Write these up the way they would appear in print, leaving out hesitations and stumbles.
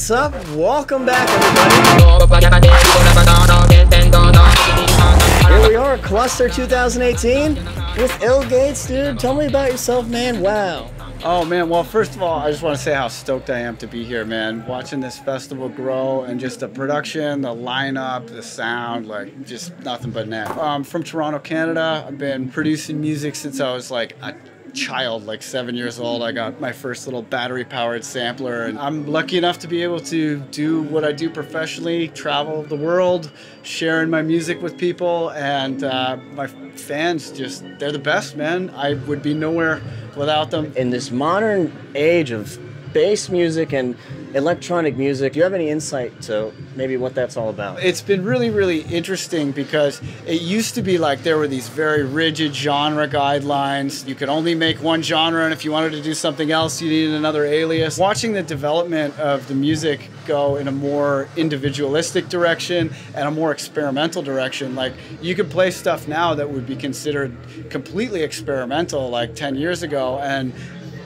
What's up? Welcome back, everybody. Here we are, Clustxr 2018 with ill.Gates, dude. Tell me about yourself, man. Wow. Oh, man. Well, first of all, I just want to say how stoked I am to be here, man. Watching this festival grow and just the production, the lineup, the sound, like just nothing but net. I'm from Toronto, Canada. I've been producing music since I was like a child, like 7 years old. I got my first little battery-powered sampler, and I'm lucky enough to be able to do what I do professionally, travel the world, sharing my music with people, and my fans, just, they're the best, man. I would be nowhere without them. In this modern age of bass music and electronic music, do you have any insight to maybe what that's all about? It's been really, really interesting because it used to be like there were these very rigid genre guidelines. You could only make one genre, and if you wanted to do something else, you needed another alias. Watching the development of the music go in a more individualistic direction and a more experimental direction, like you could play stuff now that would be considered completely experimental like 10 years ago, and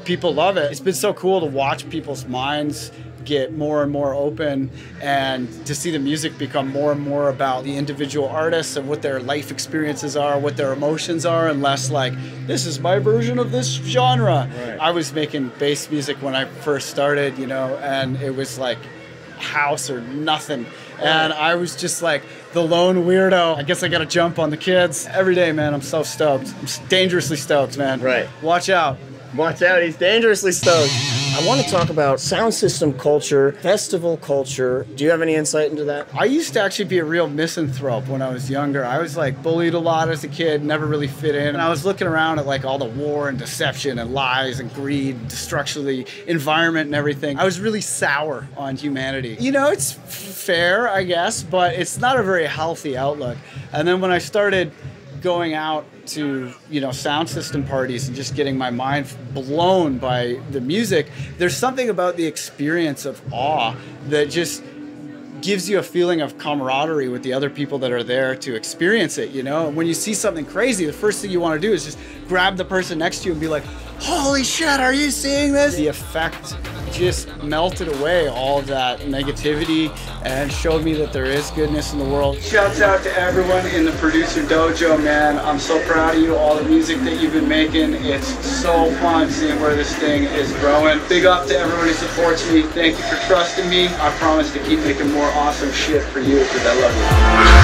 people love it. It's been so cool to watch people's minds get more and more open and to see the music become more and more about the individual artists and what their life experiences are, what their emotions are, and less like, this is my version of this genre. Right. I was making bass music when I first started, you know, and it was like house or nothing. And I was just like the lone weirdo. I guess I gotta jump on the kids. Every day, man, I'm so stoked. I'm dangerously stoked, man. Right. Watch out. Watch out, he's dangerously stoked. I want to talk about sound system culture, festival culture. Do you have any insight into that? I used to actually be a real misanthrope when I was younger. I was like bullied a lot as a kid, never really fit in. And I was looking around at like all the war and deception and lies and greed, and destruction of the environment and everything. I was really sour on humanity. You know, it's fair, I guess, but it's not a very healthy outlook. And then when I started going out to, you know, sound system parties and just getting my mind blown by the music, there's something about the experience of awe that just gives you a feeling of camaraderie with the other people that are there to experience it, you know? When you see something crazy, the first thing you want to do is just grab the person next to you and be like, holy shit, are you seeing this? The effect just melted away all that negativity and showed me that there is goodness in the world. Shouts out to everyone in the Producer Dojo, man. I'm so proud of you, all the music that you've been making. It's so fun seeing where this thing is growing. Big up to everyone who supports me. Thank you for trusting me. I promise to keep making more awesome shit for you because I love you.